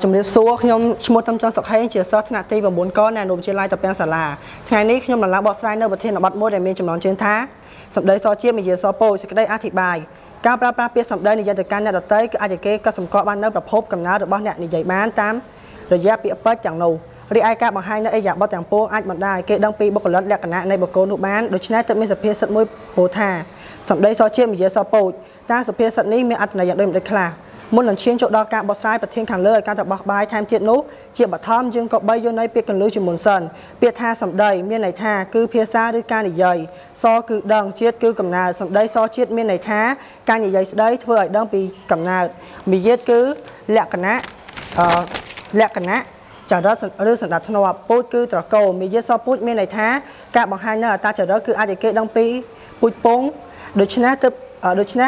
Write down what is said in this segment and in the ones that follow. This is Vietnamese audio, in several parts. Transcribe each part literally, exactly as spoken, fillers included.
Trong đêm xưa, khi nhóm một tâm trạng sặc hay chia sẻ nát tay bằng bốn con này nộp chia lai tập bên sả là. Ngày nay khi nhóm làm lá bọt sai nơi bật thiên là bật môi để mình chấm nón trên thá. Sầm đây so chia mình chia so pô, sầm đây a thị bài. Cao pra pra pia sầm đây này giờ từ can này đợt tới cái a cái cái sầm cọ ban nơi bật hộp cầm ná được bao này này dày bán tám. Rồi giá pia pớt chẳng nâu. Rồi ai cả bằng hai nơi ai giả bọt chẳng pô ai bật đài cái đăng pi bọc lót lẹ cả này bọc côn nụ bán. Đối chén tự mình sập pia sập môi bồ thà. Sầm đây so chia mình chia so pô. Ta sập pia sập ní mình ăn này giờ đây mình được là. Muốn lần chuyên chỗ đo cả bọt sai bật thiên thẳng lưỡi cả tập bọt bài tham thiện nút chia bọt thom dương cọ bay vô nơi biệt cần lưỡi chỉ muốn sần biệt tha sầm đầy miên này tha cứ phía xa đôi ca này dày so cứ đằng chiết cứ cầm nào sầm đầy so chiết miên này tha ca này dày đấy vừa ở đằng bị cầm nào bị giết cứ lẹ cả nã lẹ cả nã chờ đó đưa sầm đặt thua bút cứ trò cầu bị giết so bút miên này tha cả bằng hai nữa ta chờ đó cứ ai để kệ đằng bị bút bông đối chén tập ở đối chén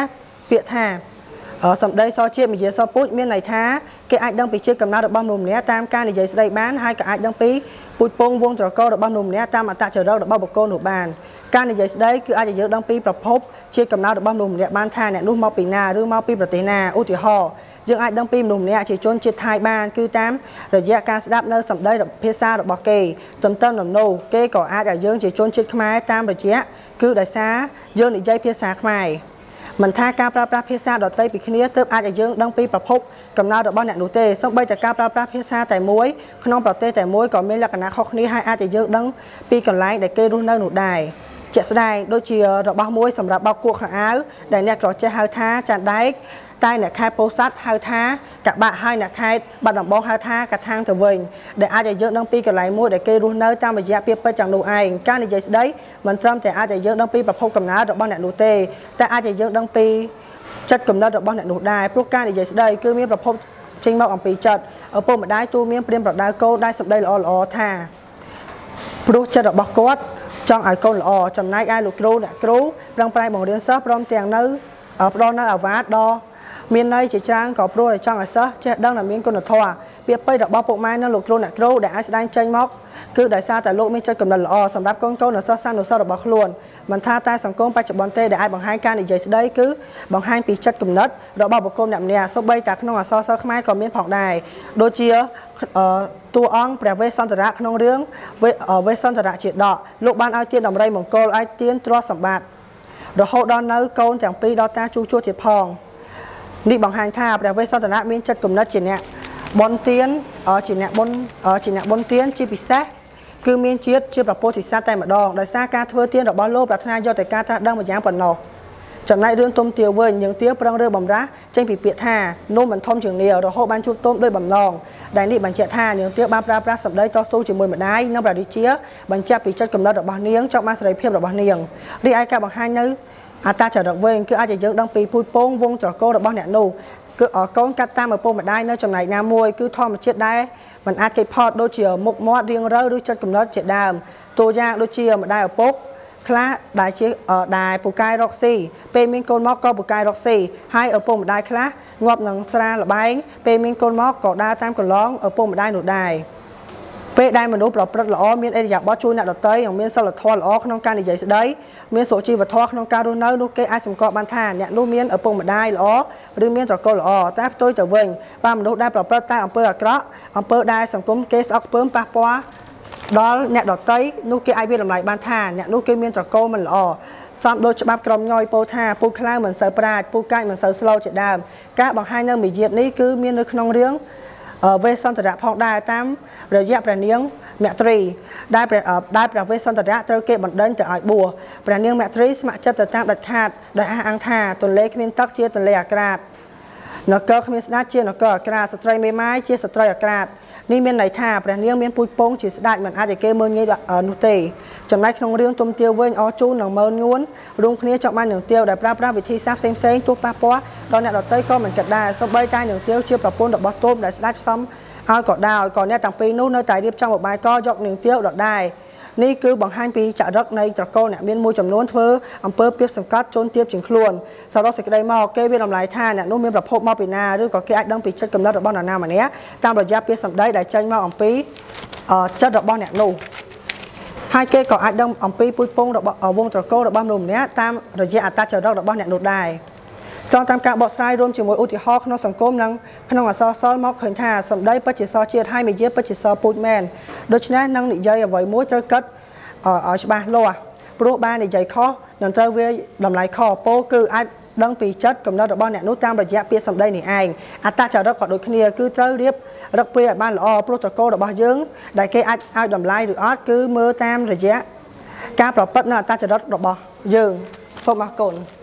biệt tha ở sầm đây so chia mình dễ so put miên này thá cái ai đang bị chia cầm na được bao nồm né tam ca này dễ đây bán hai cái ai đang bị put pong vuông trò câu được bao nồm né tam mà ta chờ đâu được bao bọc câu nổ bàn ca này dễ đây cứ ai dễ đang bị bập hốp chia cầm na được bao nồm né ban tha này nút mau pì na đưa mau pì bập tì na u thì hò dương ai đang bị nồm né chỉ trốn chia thai ban cứ tám rồi dễ ca đáp nơi sầm đây được phía xa được bọc kề tầm tầm nồm nô kê cỏ ai đã dương chỉ trốn chia khmai tam rồi dễ cứ đại xa dương để dây phía xa khmai mình tha ca pra pra phía xa đợt tây bị khi nãy tớp ai dương đang bị bập hốc cầm na đợt bao nạn đủ tê xong bây giờ ca pra pra phía xa tại muối khi non bập tê tại muối còn mấy là cái nào khóc ní hai ai dương đang bị còn lái để kê đun nơi nụ đài chợ đài đôi chia đợt bao muối sầm đợt bao cuộn khả áo để nè cọ che hai tha chặt đáy tai nè khai pô sát hai tha cả bạn hai nè khai bạn đồng bao hai tha cả thang thở vừng để ai dương đang bị còn lái muối để kê đun nơi tam và giáp bia chẳng đủ ai ca này vậy đấy mình trâm tại ai dương đang bị bập hốc cầm na đợt bao nạn đủ tê tại ai dương đang bị chất cầm na đợt bao nạn đủ đài pro ca này vậy đấy cứ miếng bập hốc trên mao bằng bị chật ở pô mà đái tu miếng miếng bập đái cô đái sập đây là lo tha pro chất đợt bao cốt trong ai con lọ trong nay ai lục rú nè rú răng prai bằng điện sáp rong tiền nữ ở rong nó ở vá đo miền này chỉ trang có rú trong ở sáp che đang là miền con ở thua biết bây đập bao bộ mai nó lục rú nè rú để ai đang tranh móc cứ đại xa tại lộ miền chơi cầm là lọ sắm đáp con câu ở sáp sang ở sáp đập bao luôn mình tha tay sắm con ba chục bón tê để ai bằng hai can để dậy đây cứ bằng hai bị chất cầm nứt đập bao bộ con nằm nè số bây cả nó ở sáp sáp mai còn miền phẳng đài đôi chia tua ông để với son ra không riêng với ở với son ra chuyện đó lúc ban ai tiên đồng đây một cô ai tiên trót sầm bạt rồi hậu đón nấu câu chẳng pi đo ta chu chua thiệt phong đi bằng hàng tha để với son ra miễn chất cùng nó chuyện nè bón tiên ở chuyện nè bón ở chuyện nè bón tiên chi bị sát cứ miễn chiết chưa bạc bô thì xa tay mà đo đời xa ca thưa tiên rồi bao lô bạc nay do tại ca đang một dáng phần nọ chẳng nay đương tôm tiêu với những tiếc đang rơi bầm rác tranh bị biệt tha nôm mình thông trường nhiều rồi hậu ban chu tôm đôi bầm nòng đại nị bàn trẻ tha những tiếc ba pra pra sập đây to su chỉ mười mà đái năm là đi chia bàn cha bị chất cầm đao đập bằng niếng trong ban sợi phèo đập bằng niềng đi ai cả bằng hai nữ à ta trở động với cứ ai chỉ dưỡng đang bị pui pong vuông trở cô đập bằng nẹn nô cứ ở con cắt ta mà pô mà đái nơi trong này nam môi cứ thò mà chết đái mình ai cái pot đôi chiều một mót riêng rơi đôi chất cầm đao trẻ đàm tô giang đôi chiều mà đái ở pop khá đại chi ở đại bù cai roxy payment con móc có bù cai roxy hai ở vùng đại khá ngọc ngân xa là bánh payment con móc có đa tam còn lóng ở vùng đại nụ đài về đại mình ốp lọp rất là miễn đây giặc bó chui nè đợt tới miễn sau là thoa là không can để dậy đấy miễn số chi và thoa không can luôn nơi lúc cái ai sùng cọ ban thà nè lúc miễn ở vùng đại là riêng miễn trò câu là ta tôi trở về ba mình ốp đại lọp rất ta ông pơ ở ông pơ đại sùng cúng kế sọc bướm pa poa đó nè đọt tới nô kia ai biết làm lại ban thà nè nô kia miên trò câu mình lò xong đôi bắp cầm nhoi po thà po cay mình sợ prà po cay mình sợ slow chuyện đàm các bằng hai nơi mình diệt ní cứ miên nơi non riêng ở về son tật đạp học đài tam rồi dẹp bàn niếng mẹ trì đai ở đai bàn về son tật đạp treo kệ bận đơn trở ở bùa bàn niếng mẹ trì mạ chất tật tam đặt khát đợi ăn thà tuần lễ miên tắc chia tuần lễ cạt nó cơ miên sát chia nó cơ cạt sợi mây mai chia sợi cạtนี่เมียนไหนท่าประเดี๋ยวเมียนปุยปงจีสได้เหมือนอาจจะเกมเมืองยี่ดอกนุตีจำได้ขนมเรื่องต้มเตี้ยวเว้ยเมียนไหนท่าประเดี๋ยวเมียนปุยปงจีสได้เหมือนอาจจะเกมเมืองยี่ดอกนุตีจำได้ขนมเรื่องต้มเตี้ยวเว้ยเมียนไหนท่าประเดี๋ยวเมียนปุยปงจีสได้เหมือนอาจจะเกมเมืองยี่ดอกนุตี นี่คือบังคับปีจะรักในตระกูลเนี่ยมีมูลจำนวนเพื่ออำเภอเปียบสังกัดจนเทียบถึงคลวนเมียนไหนท่าประเดี๋ยวเวียนปุยปงจีสได้เหมือนอาจจะเกมเมืองยี่ดอกนุตีจำได้ขนมเรื่องต้มเตี้ยวเว้ยเมียนไหนท่าประเดี๋ยวเมียนปุยปงจีสได้เหมือนอาจจะเกมเมืองยี่ดอกนุตี sau đó sẽ đây mò cái việc làm lại tha nè, nô miên bập hộp mò bị na, đứa có cái ai đang bị chất cầm đó được bao nào nào mà né, tam rồi giáp biết sầm đấy đại tranh mò ẩm pí, chất được bao nẹt nô, hai cái có ai đang ẩm pí pui pong được ở vùng trò cô được bao nùm né, tam rồi giáp ta chờ đó được bao nẹt nô đài. Trong tam cả bọt sai rôm chỉ mỗi ưu thị hoa không sẵn cốm năng không là so so móc hình thà sầm đây bất chỉ so chia hai mươi giết bất chỉ so put man đôi chân năng năng định dây ở với mối trơ cất ở ở ba lô à pro ba định dây khó nằm trơ với làm lại khó po cứ ai đăng phí chất cầm đó được bao nẹt nút tam rồi dẹp bia sầm đây này anh anh ta chờ đó còn đôi kia cứ trơ điệp đặc biệt ở ban lọ protocol được bao dưỡng đại kia ai ai làm lại được ót cứ mơ tam rồi dẹp cá bọt bất nào ta chờ đó được bao dưỡng số mà còn